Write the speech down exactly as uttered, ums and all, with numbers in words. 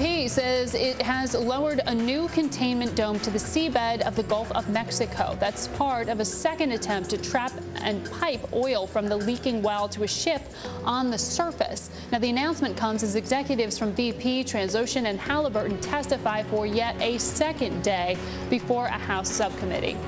B P says it has lowered a new containment dome to the seabed of the Gulf of Mexico. That's part of a second attempt to trap and pipe oil from the leaking well to a ship on the surface. Now, the announcement comes as executives from B P, Transocean, and Halliburton testify for yet a second day before a House subcommittee.